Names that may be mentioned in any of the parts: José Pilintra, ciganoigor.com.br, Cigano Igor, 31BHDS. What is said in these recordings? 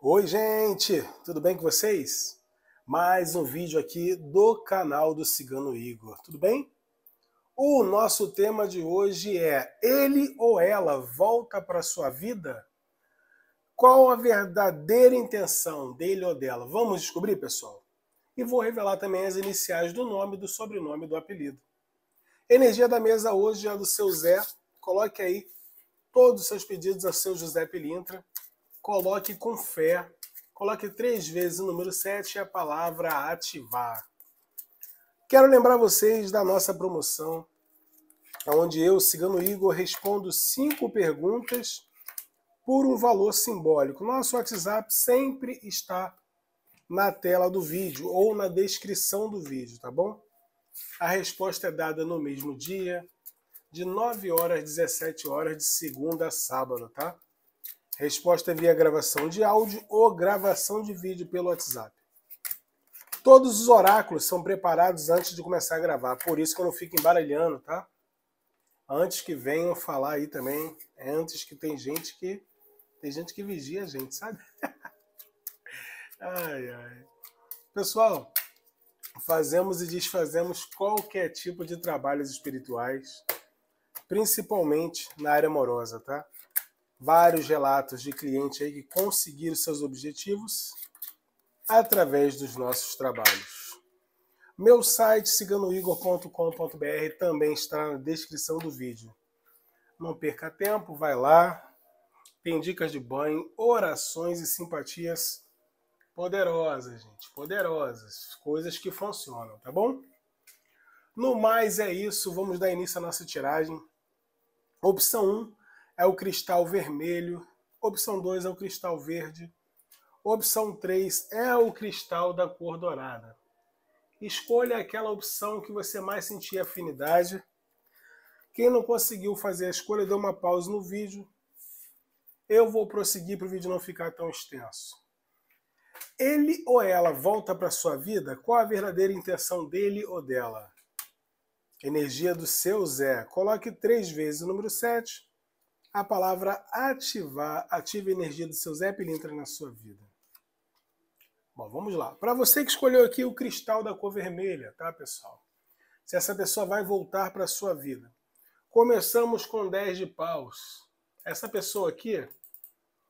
Oi gente, tudo bem com vocês? Mais um vídeo aqui do canal do Cigano Igor, tudo bem? O nosso tema de hoje é: ele ou ela volta para sua vida? Qual a verdadeira intenção dele ou dela? Vamos descobrir, pessoal? E vou revelar também as iniciais do nome, do sobrenome, do apelido. Energia da mesa hoje é do seu Zé. Coloque aí todos os seus pedidos ao seu José Pilintra. Coloque com fé. Coloque 3 vezes o número 7 e a palavra ativar. Quero lembrar vocês da nossa promoção, onde eu, Cigano Igor, respondo 5 perguntas por um valor simbólico. Nosso WhatsApp sempre está na tela do vídeo ou na descrição do vídeo, tá bom? A resposta é dada no mesmo dia, de 9 horas às 17 horas, de segunda a sábado, tá? Resposta via gravação de áudio ou gravação de vídeo pelo WhatsApp. Todos os oráculos são preparados antes de começar a gravar, por isso que eu não fico embaralhando, tá? Antes que venham falar aí também, antes que tem gente que vigia a gente, sabe? Ai, ai. Pessoal, fazemos e desfazemos qualquer tipo de trabalhos espirituais, principalmente na área amorosa, tá? Vários relatos de clientes aí que conseguiram seus objetivos através dos nossos trabalhos. Meu site, ciganoigor.com.br, também está na descrição do vídeo. Não perca tempo, vai lá. Tem dicas de banho, orações e simpatias poderosas, gente, poderosas. Coisas que funcionam, tá bom? No mais é isso, vamos dar início à nossa tiragem. Opção 1 é o cristal vermelho, opção 2 é o cristal verde, opção 3 é o cristal da cor dourada. Escolha aquela opção que você mais sentir afinidade. Quem não conseguiu fazer a escolha, dê uma pausa no vídeo. Eu vou prosseguir para o vídeo não ficar tão extenso. Ele ou ela volta para sua vida? Qual a verdadeira intenção dele ou dela? Energia do seu Zé. Coloque 3 vezes o número 7. A palavra ativar. Ative a energia do seu Zé Pilintra na sua vida. Bom, vamos lá. Para você que escolheu aqui o cristal da cor vermelha, tá, pessoal? Se essa pessoa vai voltar para sua vida. Começamos com 10 de paus. Essa pessoa aqui,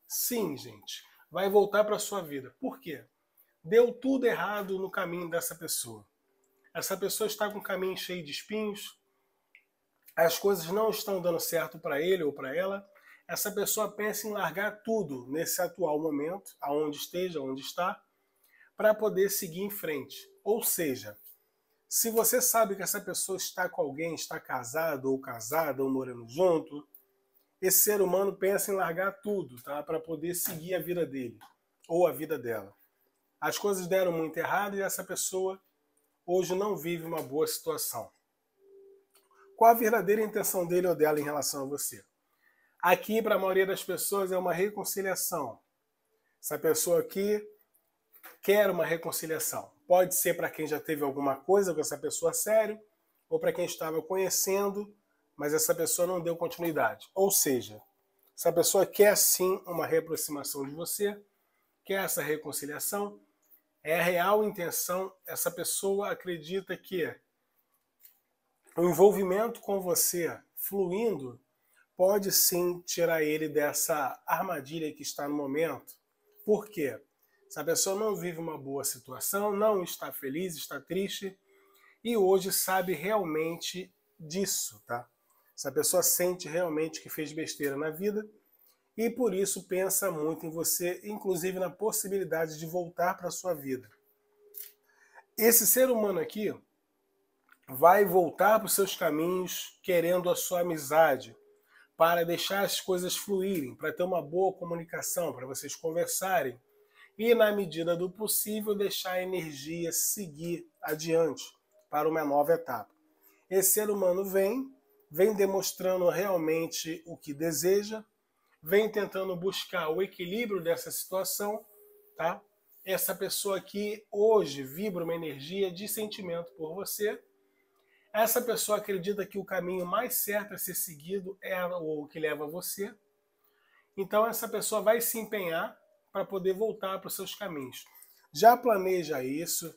sim, gente, vai voltar para a sua vida. Por quê? Deu tudo errado no caminho dessa pessoa. Essa pessoa está com o caminho cheio de espinhos, as coisas não estão dando certo para ele ou para ela. Essa pessoa pensa em largar tudo nesse atual momento, aonde esteja, onde está, para poder seguir em frente. Ou seja, se você sabe que essa pessoa está com alguém, está casado ou casada ou morando junto, esse ser humano pensa em largar tudo, tá? Para poder seguir a vida dele ou a vida dela. As coisas deram muito errado e essa pessoa hoje não vive uma boa situação. Qual a verdadeira intenção dele ou dela em relação a você? Aqui, para a maioria das pessoas, é uma reconciliação. Essa pessoa aqui quer uma reconciliação. Pode ser para quem já teve alguma coisa com essa pessoa sério ou para quem estava conhecendo, mas essa pessoa não deu continuidade. Ou seja, essa pessoa quer sim uma reaproximação de você, quer essa reconciliação, é a real intenção. Essa pessoa acredita que o envolvimento com você fluindo pode sim tirar ele dessa armadilha que está no momento. Por quê? Essa pessoa não vive uma boa situação, não está feliz, está triste e hoje sabe realmente disso, tá? Essa pessoa sente realmente que fez besteira na vida e por isso pensa muito em você, inclusive na possibilidade de voltar para a sua vida. Esse ser humano aqui vai voltar para os seus caminhos querendo a sua amizade, para deixar as coisas fluírem, para ter uma boa comunicação, para vocês conversarem e, na medida do possível, deixar a energia seguir adiante para uma nova etapa. Esse ser humano vem demonstrando realmente o que deseja, vem tentando buscar o equilíbrio dessa situação, tá? Essa pessoa aqui hoje vibra uma energia de sentimento por você. Essa pessoa acredita que o caminho mais certo a ser seguido é o que leva a você. Então essa pessoa vai se empenhar para poder voltar para os seus caminhos. Já planeja isso,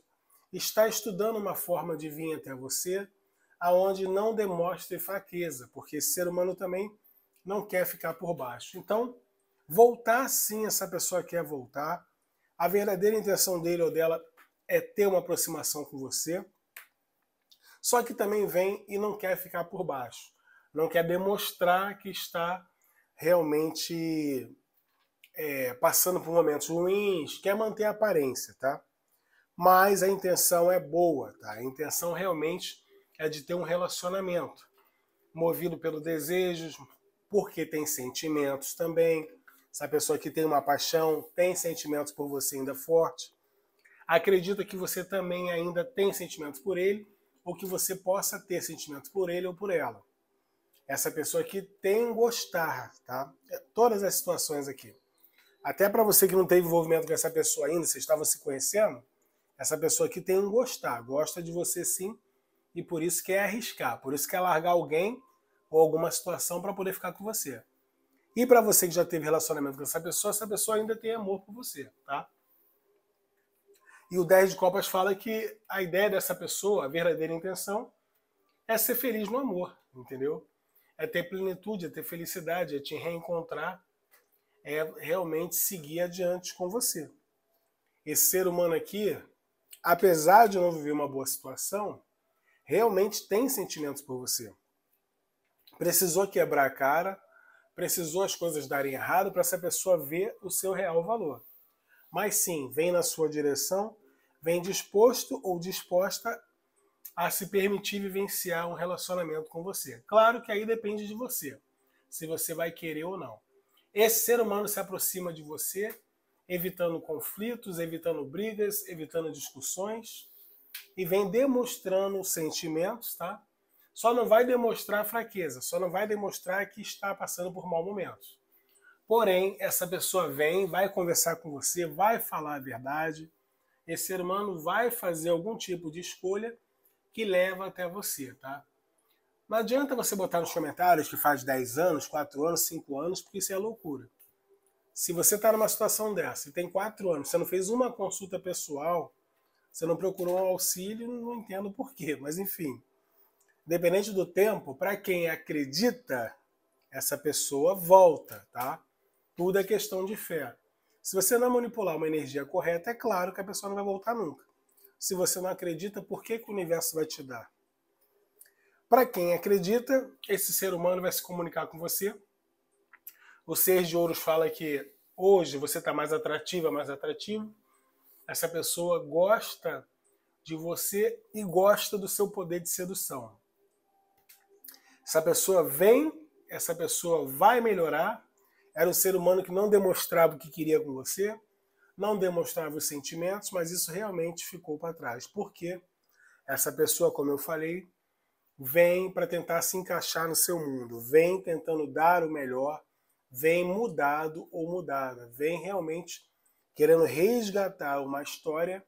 está estudando uma forma de vir até você, aonde não demonstre fraqueza, porque esse ser humano também não quer ficar por baixo. Então, voltar sim, essa pessoa quer voltar. A verdadeira intenção dele ou dela é ter uma aproximação com você, só que também vem e não quer ficar por baixo. Não quer demonstrar que está realmente passando por momentos ruins, quer manter a aparência, tá? Mas a intenção é boa, tá? A intenção realmente é de ter um relacionamento, movido pelo desejo, porque tem sentimentos também. Essa pessoa que tem uma paixão, tem sentimentos por você ainda forte. Acredita que você também ainda tem sentimentos por ele, ou que você possa ter sentimentos por ele ou por ela. Essa pessoa aqui tem gostar, tá? Todas as situações aqui. Até para você que não teve envolvimento com essa pessoa ainda, você estava se conhecendo, essa pessoa aqui tem gostar, gosta de você sim, e por isso quer arriscar, por isso quer largar alguém ou alguma situação para poder ficar com você. E para você que já teve relacionamento com essa pessoa ainda tem amor por você, tá? E o 10 de Copas fala que a ideia dessa pessoa, a verdadeira intenção, é ser feliz no amor, entendeu? É ter plenitude, é ter felicidade, é te reencontrar, é realmente seguir adiante com você. Esse ser humano aqui, apesar de não viver uma boa situação, realmente tem sentimentos por você. Precisou quebrar a cara, precisou as coisas darem errado para essa pessoa ver o seu real valor. Mas sim, vem na sua direção, vem disposto ou disposta a se permitir vivenciar um relacionamento com você. Claro que aí depende de você, se você vai querer ou não. Esse ser humano se aproxima de você, evitando conflitos, evitando brigas, evitando discussões, e vem demonstrando sentimentos, tá? Só não vai demonstrar fraqueza, só não vai demonstrar que está passando por maus momentos. Porém, essa pessoa vem, vai conversar com você, vai falar a verdade, esse ser humano vai fazer algum tipo de escolha que leva até você, tá? Não adianta você botar nos comentários que faz 10 anos, 4 anos, 5 anos, porque isso é loucura. Se você está numa situação dessa e tem 4 anos, você não fez uma consulta pessoal, você não procurou um auxílio, não entendo por quê, mas enfim. Independente do tempo, para quem acredita, essa pessoa volta, tá? Tudo é questão de fé. Se você não manipular uma energia correta, é claro que a pessoa não vai voltar nunca. Se você não acredita, por que que o universo vai te dar? Para quem acredita, esse ser humano vai se comunicar com você. O 6 de Ouros fala que hoje você está mais atrativa, mais atrativo. Essa pessoa gosta de você e gosta do seu poder de sedução. Essa pessoa vem, essa pessoa vai melhorar. Era um ser humano que não demonstrava o que queria com você, não demonstrava os sentimentos, mas isso realmente ficou para trás. Porque essa pessoa, como eu falei, vem para tentar se encaixar no seu mundo, vem tentando dar o melhor, vem mudado ou mudada, vem realmente querendo resgatar uma história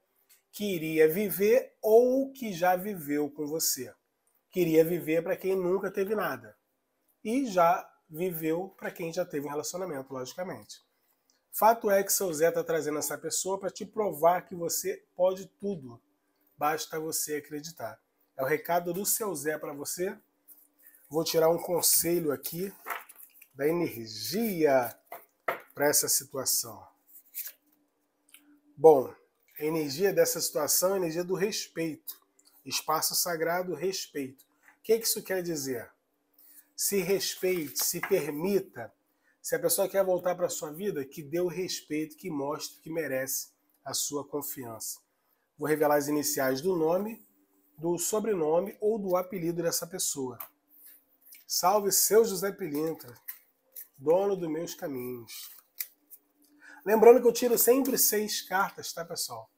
que iria viver ou que já viveu com você. Queria viver para quem nunca teve nada. E já viveu para quem já teve um relacionamento, logicamente. Fato é que seu Zé está trazendo essa pessoa para te provar que você pode tudo. Basta você acreditar. É o recado do seu Zé para você. Vou tirar um conselho aqui da energia para essa situação. Bom, a energia dessa situação é a energia do respeito. Espaço sagrado, respeito. O que que isso quer dizer? Se respeite, se permita. Se a pessoa quer voltar para a sua vida, que dê o respeito, que mostre que merece a sua confiança. Vou revelar as iniciais do nome, do sobrenome ou do apelido dessa pessoa. Salve seu José Pilintra, dono dos meus caminhos. Lembrando que eu tiro sempre 6 cartas, tá pessoal?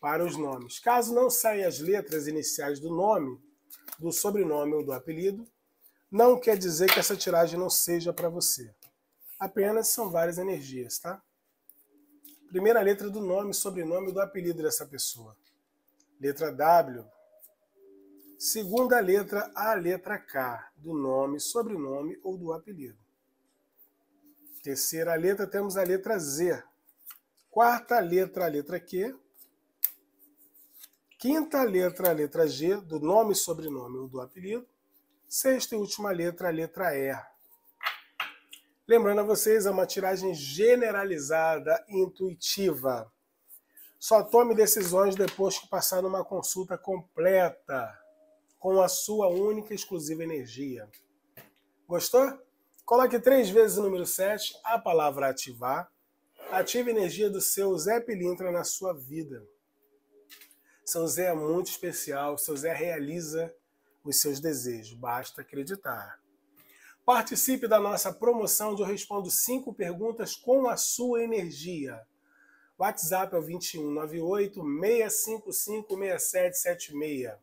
Para os nomes. Caso não saia as letras iniciais do nome, do sobrenome ou do apelido, não quer dizer que essa tiragem não seja para você. Apenas são várias energias, tá? Primeira letra do nome, sobrenome do apelido dessa pessoa. Letra W. Segunda letra, a letra K, do nome, sobrenome ou do apelido. Terceira letra, temos a letra Z, Quarta letra, a letra Q. Quinta letra, a letra G, do nome e sobrenome ou do apelido. Sexta e última letra, a letra E. Lembrando a vocês, é uma tiragem generalizada e intuitiva. Só tome decisões depois que passar numa consulta completa, com a sua única e exclusiva energia. Gostou? Coloque 3 vezes o número 7, a palavra ativar. Ative a energia do seu Zé Pilintra na sua vida. Seu Zé é muito especial, seu Zé realiza os seus desejos, basta acreditar. Participe da nossa promoção onde eu respondo 5 perguntas com a sua energia. WhatsApp é o 2198-655-6776.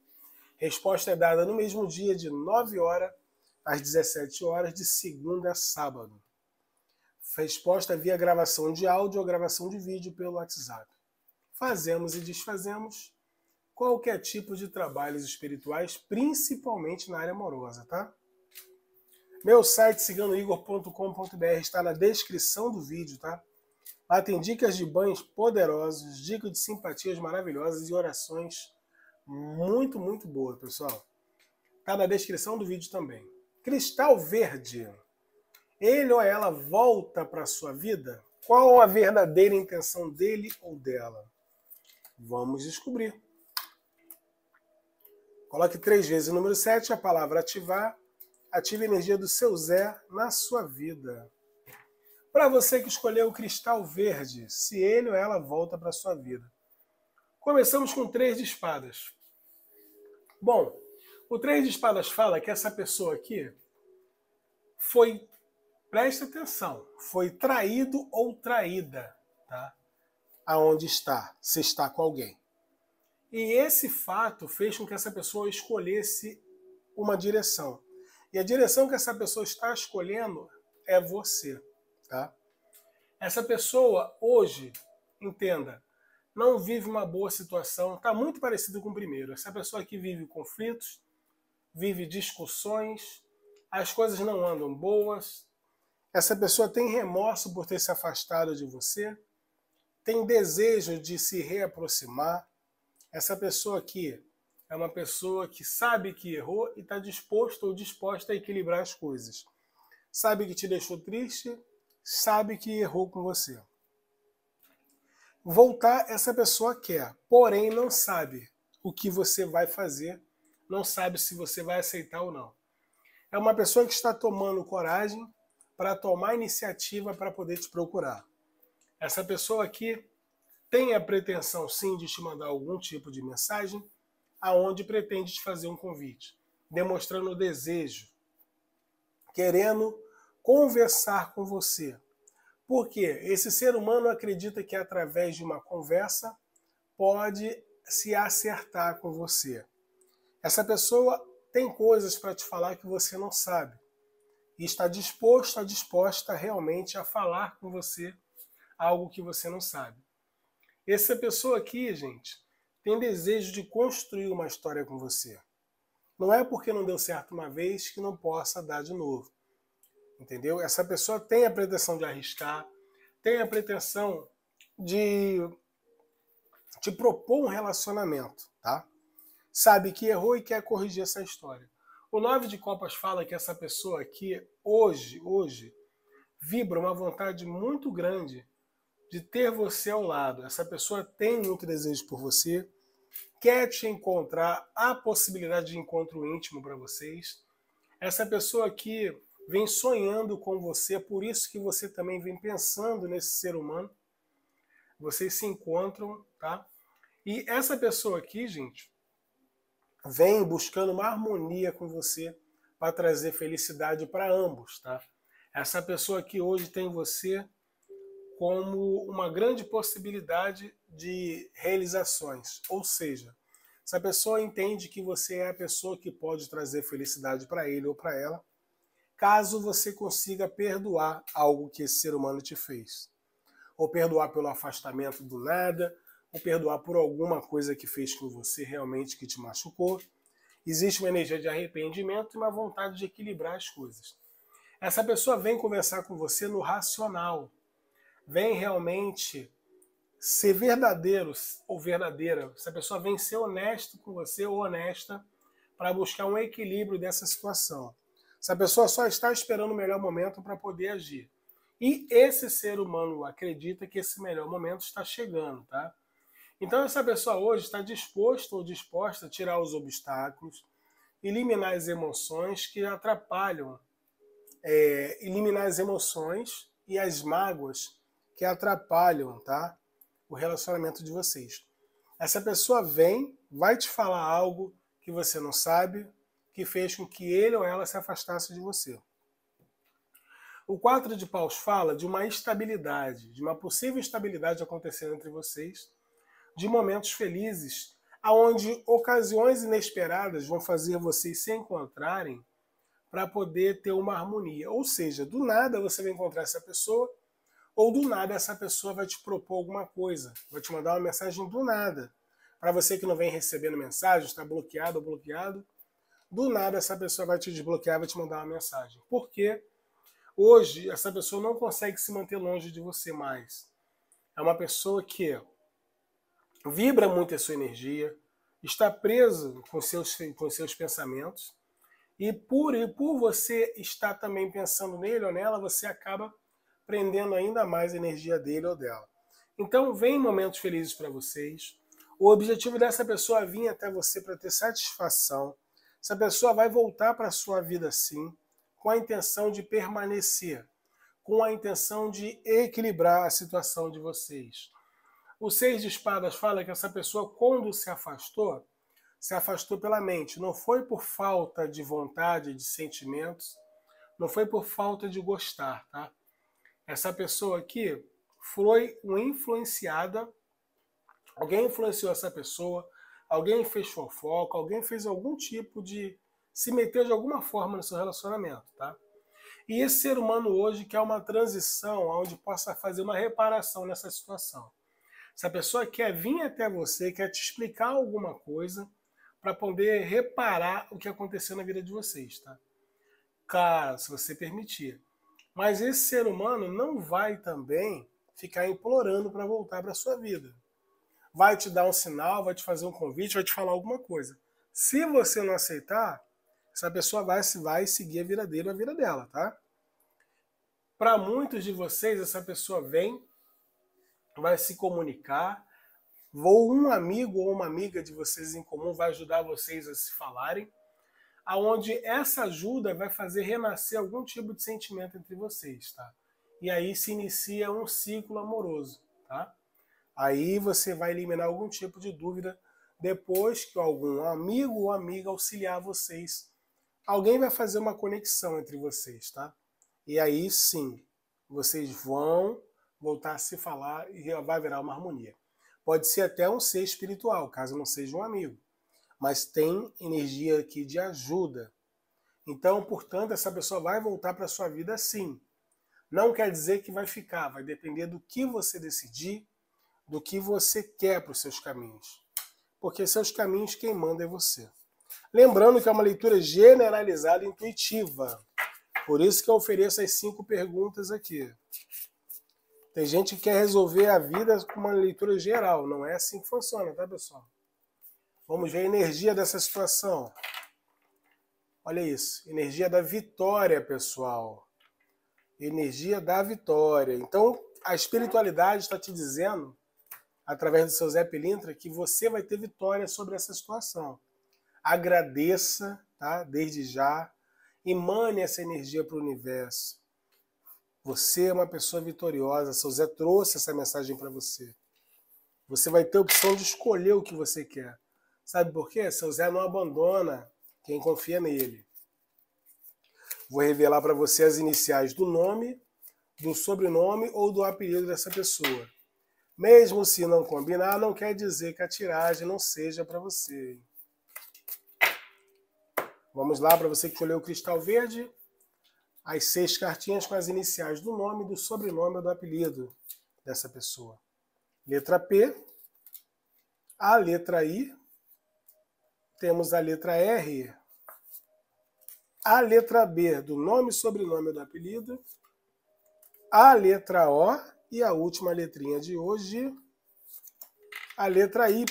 Resposta é dada no mesmo dia, de 9 horas às 17 horas, de segunda a sábado. Resposta via gravação de áudio ou gravação de vídeo pelo WhatsApp. Fazemos e desfazemos qualquer tipo de trabalhos espirituais, principalmente na área amorosa, tá? Meu site, ciganoigor.com.br, está na descrição do vídeo, tá? Lá tem dicas de banhos poderosos, dicas de simpatias maravilhosas e orações muito, muito boas, pessoal. Está na descrição do vídeo também. Cristal verde. Ele ou ela volta para a sua vida? Qual a verdadeira intenção dele ou dela? Vamos descobrir. Coloque 3 vezes o número 7, a palavra ativar. Ative a energia do seu Zé na sua vida. Para você que escolheu o cristal verde, se ele ou ela volta para a sua vida. Começamos com 3 de espadas. Bom, o 3 de espadas fala que essa pessoa aqui foi, preste atenção, foi traído ou traída, tá? Aonde está, se está com alguém. E esse fato fez com que essa pessoa escolhesse uma direção. E a direção que essa pessoa está escolhendo é você, tá? Essa pessoa hoje, entenda, não vive uma boa situação, está muito parecido com o primeiro. Essa pessoa aqui vive conflitos, vive discussões, as coisas não andam boas. Essa pessoa tem remorso por ter se afastado de você, tem desejo de se reaproximar. Essa pessoa aqui é uma pessoa que sabe que errou e está disposto ou disposta a equilibrar as coisas. Sabe que te deixou triste, sabe que errou com você. Voltar, essa pessoa quer, porém não sabe o que você vai fazer, não sabe se você vai aceitar ou não. É uma pessoa que está tomando coragem para tomar iniciativa para poder te procurar. Essa pessoa aqui tem a pretensão, sim, de te mandar algum tipo de mensagem, aonde pretende te fazer um convite, demonstrando o desejo, querendo conversar com você. Por quê? Esse ser humano acredita que através de uma conversa pode se acertar com você. Essa pessoa tem coisas para te falar que você não sabe e está disposto ou disposta realmente a falar com você algo que você não sabe. Essa pessoa aqui, gente, tem desejo de construir uma história com você. Não é porque não deu certo uma vez que não possa dar de novo. Entendeu? Essa pessoa tem a pretensão de arriscar, tem a pretensão de te propor um relacionamento, tá? Sabe que errou e quer corrigir essa história. O 9 de copas fala que essa pessoa aqui, hoje, vibra uma vontade muito grande de ter você ao lado. Essa pessoa tem muito desejo por você, quer te encontrar, há possibilidade de encontro íntimo para vocês. Essa pessoa aqui vem sonhando com você, por isso que você também vem pensando nesse ser humano. Vocês se encontram, tá? E essa pessoa aqui, gente, vem buscando uma harmonia com você para trazer felicidade para ambos, tá? Essa pessoa aqui hoje tem você como uma grande possibilidade de realizações. Ou seja, essa pessoa entende que você é a pessoa que pode trazer felicidade para ele ou para ela, caso você consiga perdoar algo que esse ser humano te fez. Ou perdoar pelo afastamento do nada, ou perdoar por alguma coisa que fez com você realmente que te machucou. Existe uma energia de arrependimento e uma vontade de equilibrar as coisas. Essa pessoa vem conversar com você no racional. Vem realmente ser verdadeiro ou verdadeira, se a pessoa vem ser honesto com você ou honesta para buscar um equilíbrio dessa situação. Se a pessoa só está esperando o melhor momento para poder agir. E esse ser humano acredita que esse melhor momento está chegando, tá? Então essa pessoa hoje está disposto ou disposta a tirar os obstáculos, eliminar as emoções que atrapalham, eliminar as emoções e as mágoas que atrapalham, tá? O relacionamento de vocês. Essa pessoa vem, vai te falar algo que você não sabe, que fez com que ele ou ela se afastasse de você. O 4 de paus fala de uma estabilidade, de uma possível estabilidade acontecendo entre vocês, de momentos felizes, aonde ocasiões inesperadas vão fazer vocês se encontrarem para poder ter uma harmonia. Ou seja, do nada você vai encontrar essa pessoa, ou do nada essa pessoa vai te propor alguma coisa, vai te mandar uma mensagem do nada. Para você que não vem recebendo mensagem, está bloqueado ou bloqueado, do nada essa pessoa vai te desbloquear, vai te mandar uma mensagem. Por quê? Hoje, essa pessoa não consegue se manter longe de você mais. É uma pessoa que vibra muito a sua energia, está presa com seus pensamentos, e por você estar também pensando nele ou nela, você acaba prendendo ainda mais a energia dele ou dela. Então, vem momentos felizes para vocês. O objetivo dessa pessoa é vir até você para ter satisfação. Essa pessoa vai voltar para a sua vida, sim, com a intenção de permanecer, com a intenção de equilibrar a situação de vocês. O 6 de espadas fala que essa pessoa, quando se afastou pela mente. Não foi por falta de vontade, de sentimentos, não foi por falta de gostar, tá? Essa pessoa aqui foi uma influenciada, alguém influenciou essa pessoa, alguém fez fofoca, alguém fez algum tipo de... se meteu de alguma forma no seu relacionamento, tá? E esse ser humano hoje quer uma transição onde possa fazer uma reparação nessa situação. Se a pessoa quer vir até você, quer te explicar alguma coisa para poder reparar o que aconteceu na vida de vocês, tá? Claro, se você permitir. Mas esse ser humano não vai também ficar implorando para voltar para sua vida. Vai te dar um sinal, vai te fazer um convite, vai te falar alguma coisa. Se você não aceitar, essa pessoa vai seguir a vida dele ou a vida dela, tá? Para muitos de vocês, essa pessoa vem, vai se comunicar, ou um amigo ou uma amiga de vocês em comum vai ajudar vocês a se falarem, aonde essa ajuda vai fazer renascer algum tipo de sentimento entre vocês, tá? E aí se inicia um ciclo amoroso, tá? Aí você vai eliminar algum tipo de dúvida depois que algum amigo ou amiga auxiliar vocês. Alguém vai fazer uma conexão entre vocês, tá? E aí sim, vocês vão voltar a se falar e vai virar uma harmonia. Pode ser até um ser espiritual, caso não seja um amigo. Mas tem energia aqui de ajuda. Então, portanto, essa pessoa vai voltar para a sua vida sim. Não quer dizer que vai ficar, vai depender do que você decidir, do que você quer para os seus caminhos. Porque seus caminhos quem manda é você. Lembrando que é uma leitura generalizada e intuitiva. Por isso que eu ofereço as 5 perguntas aqui. Tem gente que quer resolver a vida com uma leitura geral. Não é assim que funciona, tá, pessoal? Vamos ver a energia dessa situação. Olha isso. Energia da vitória, pessoal. Energia da vitória. Então, a espiritualidade está te dizendo, através do seu José Pilintra, que você vai ter vitória sobre essa situação. Agradeça, tá? Desde já. Emane essa energia para o universo. Você é uma pessoa vitoriosa. Seu Zé trouxe essa mensagem para você. Você vai ter a opção de escolher o que você quer. Sabe por quê? Seu Zé não abandona quem confia nele. Vou revelar para você as iniciais do nome, do sobrenome ou do apelido dessa pessoa. Mesmo se não combinar, não quer dizer que a tiragem não seja para você. Vamos lá, para você que escolheu o cristal verde, as 6 cartinhas com as iniciais do nome, do sobrenome ou do apelido dessa pessoa. Letra P, a letra I, temos a letra R, a letra B do nome, sobrenome ou do apelido, a letra O, e a última letrinha de hoje, a letra Y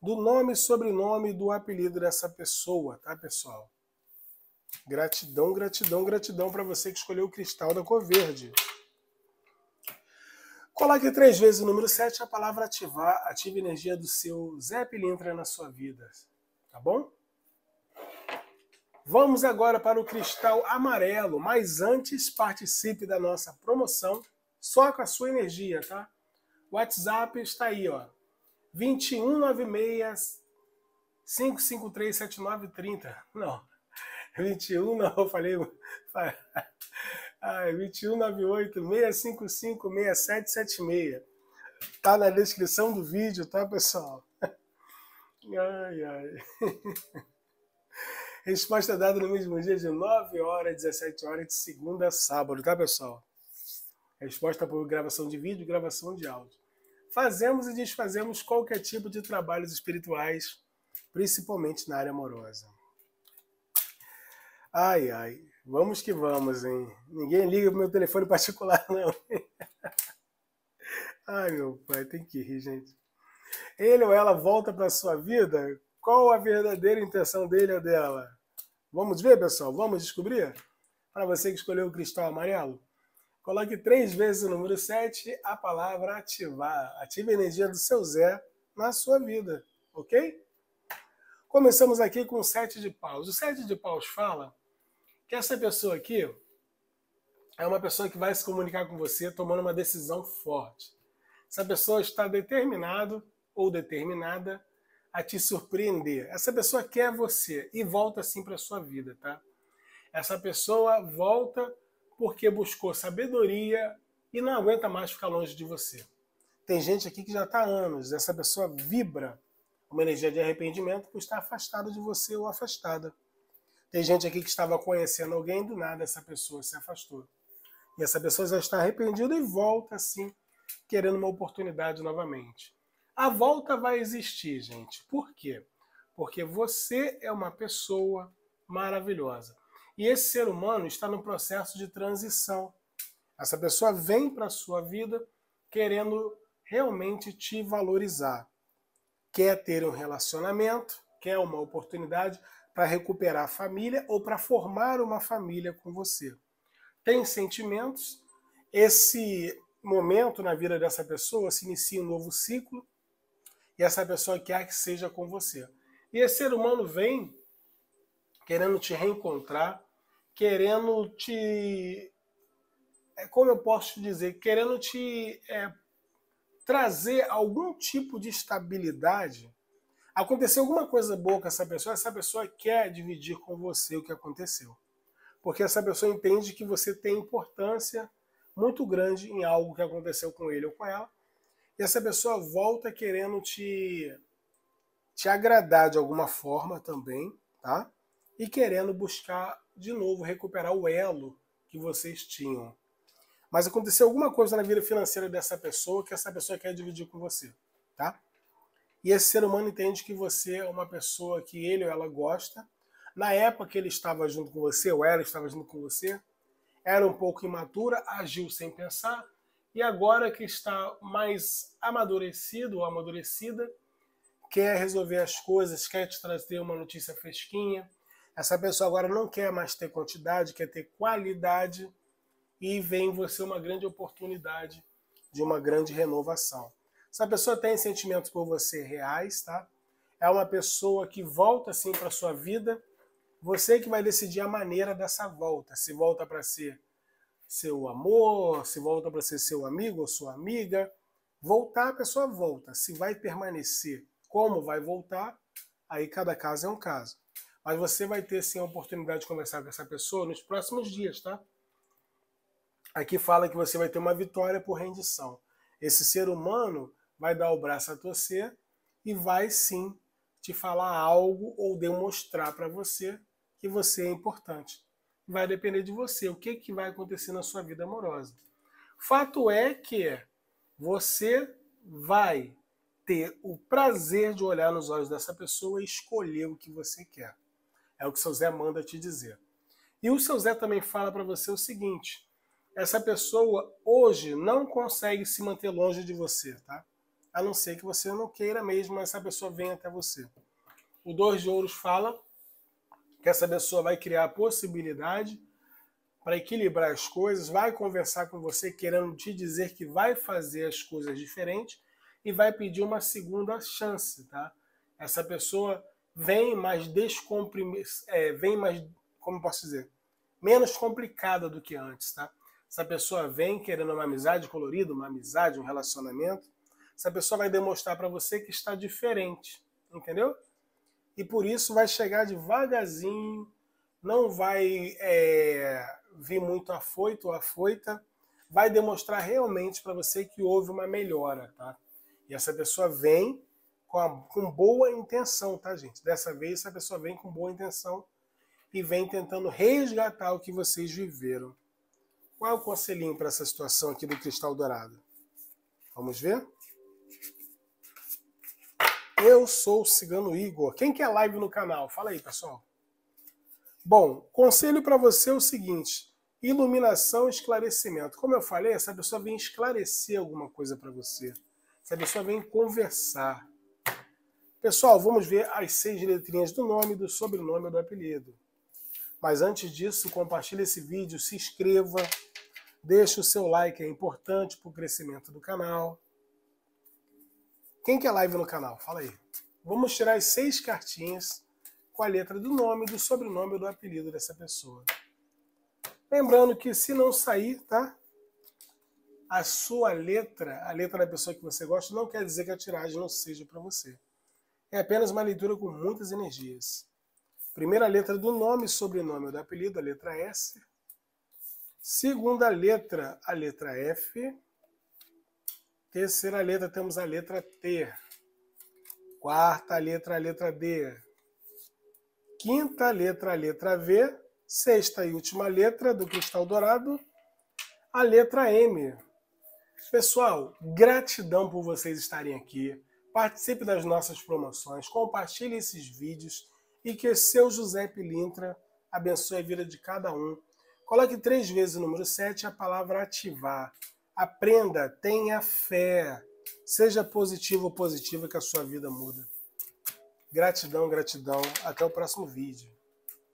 do nome e sobrenome do apelido dessa pessoa, tá, pessoal? Gratidão, gratidão, gratidão para você que escolheu o cristal da cor verde. Coloque 3 vezes o número 7, a palavra ativar, ative a energia do seu Zé Pilintra na sua vida, tá bom? Vamos agora para o cristal amarelo, mas antes participe da nossa promoção só com a sua energia, tá? O WhatsApp está aí, ó, 2196-553-7930, não, 21, não, eu falei, 2198-655-6776, tá na descrição do vídeo, tá, pessoal? Ai, ai... Resposta dada no mesmo dia de 9 horas, 17 horas, de segunda a sábado, tá, pessoal? Resposta por gravação de vídeo, gravação de áudio. Fazemos e desfazemos qualquer tipo de trabalhos espirituais, principalmente na área amorosa. Ai, ai, vamos que vamos, hein? Ninguém liga pro meu telefone particular, não. Ai, meu pai, tem que rir, gente. Ele ou ela volta pra sua vida? Qual a verdadeira intenção dele ou dela? Vamos ver, pessoal? Vamos descobrir? Para você que escolheu o cristal amarelo, coloque 3 vezes o número 7, a palavra ativar. Ative a energia do seu Zé na sua vida, ok? Começamos aqui com o 7 de paus. O 7 de paus fala que essa pessoa aqui é uma pessoa que vai se comunicar com você tomando uma decisão forte. Essa pessoa está determinado ou determinada a te surpreender. Essa pessoa quer você e volta assim para a sua vida, tá? Essa pessoa volta porque buscou sabedoria e não aguenta mais ficar longe de você. Tem gente aqui que já está há anos, essa pessoa vibra uma energia de arrependimento por estar afastada de você ou afastada. Tem gente aqui que estava conhecendo alguém, do nada essa pessoa se afastou. E essa pessoa já está arrependida e volta assim, querendo uma oportunidade novamente. A volta vai existir, gente. Por quê? Porque você é uma pessoa maravilhosa. E esse ser humano está no processo de transição. Essa pessoa vem para a sua vida querendo realmente te valorizar. Quer ter um relacionamento, quer uma oportunidade para recuperar a família ou para formar uma família com você. Tem sentimentos. Esse momento na vida dessa pessoa se inicia um novo ciclo. E essa pessoa quer que seja com você. E esse ser humano vem querendo te reencontrar, querendo te... Como eu posso te dizer? Querendo te trazer algum tipo de estabilidade. Aconteceu alguma coisa boa com essa pessoa quer dividir com você o que aconteceu. Porque essa pessoa entende que você tem importância muito grande em algo que aconteceu com ele ou com ela. E essa pessoa volta querendo te agradar de alguma forma também, tá? E querendo buscar de novo recuperar o elo que vocês tinham. Mas aconteceu alguma coisa na vida financeira dessa pessoa que essa pessoa quer dividir com você, tá? E esse ser humano entende que você é uma pessoa que ele ou ela gosta. Na época que ele estava junto com você, ou ela estava junto com você, era um pouco imatura, agiu sem pensar. E agora que está mais amadurecido ou amadurecida, quer resolver as coisas, quer te trazer uma notícia fresquinha. Essa pessoa agora não quer mais ter quantidade, quer ter qualidade. E vem em você uma grande oportunidade de uma grande renovação. Essa pessoa tem sentimentos por você reais, tá? É uma pessoa que volta assim para a sua vida. Você que vai decidir a maneira dessa volta. Se volta para ser seu amor, se volta para ser seu amigo ou sua amiga, voltar, a pessoa volta. Se vai permanecer, como vai voltar, aí cada caso é um caso. Mas você vai ter, sim, a oportunidade de conversar com essa pessoa nos próximos dias, tá? Aqui fala que você vai ter uma vitória por rendição. Esse ser humano vai dar o braço a torcer e vai, sim, te falar algo ou demonstrar para você que você é importante. Vai depender de você, o que que vai acontecer na sua vida amorosa. Fato é que você vai ter o prazer de olhar nos olhos dessa pessoa e escolher o que você quer. É o que seu Zé manda te dizer. E o seu Zé também fala para você o seguinte, essa pessoa hoje não consegue se manter longe de você, tá? a não ser que você não queira mesmo, essa pessoa venha até você. O 2 de ouros fala que essa pessoa vai criar a possibilidade para equilibrar as coisas, vai conversar com você querendo te dizer que vai fazer as coisas diferentes e vai pedir uma segunda chance, tá? Essa pessoa vem mais descomprimida, vem mais, como posso dizer, menos complicada do que antes, tá? Essa pessoa vem querendo uma amizade colorida, uma amizade, um relacionamento. Essa pessoa vai demonstrar para você que está diferente, entendeu? E por isso vai chegar devagarzinho, não vai vir muito afoito ou afoita, vai demonstrar realmente para você que houve uma melhora, tá? E essa pessoa vem com boa intenção, tá, gente? Dessa vez essa pessoa vem com boa intenção e vem tentando resgatar o que vocês viveram. Qual é o conselhinho para essa situação aqui do cristal dourado? Vamos ver? Eu sou o Cigano Igor. Quem quer live no canal? Fala aí, pessoal. Bom, conselho para você é o seguinte: iluminação, esclarecimento. Como eu falei, essa pessoa vem esclarecer alguma coisa para você. Essa pessoa vem conversar. Pessoal, vamos ver as 6 letrinhas do nome, do sobrenome ou do apelido. Mas antes disso, compartilhe esse vídeo, se inscreva, deixe o seu like, é importante para o crescimento do canal. Quem quer live no canal? Fala aí. Vamos tirar as 6 cartinhas com a letra do nome, do sobrenome ou do apelido dessa pessoa. Lembrando que se não sair, tá? A sua letra, a letra da pessoa que você gosta, não quer dizer que a tiragem não seja para você. É apenas uma leitura com muitas energias. Primeira letra do nome, sobrenome ou do apelido, a letra S. Segunda letra, a letra F. Terceira letra, temos a letra T. Quarta letra, a letra D. Quinta letra, a letra V. Sexta e última letra do cristal dourado, a letra M. Pessoal, gratidão por vocês estarem aqui. Participe das nossas promoções, compartilhe esses vídeos. E que seu José Pilintra abençoe a vida de cada um. Coloque 3 vezes o número 7 e a palavra ativar. Aprenda, tenha fé. Seja positivo ou positiva que a sua vida muda. Gratidão, gratidão. Até o próximo vídeo.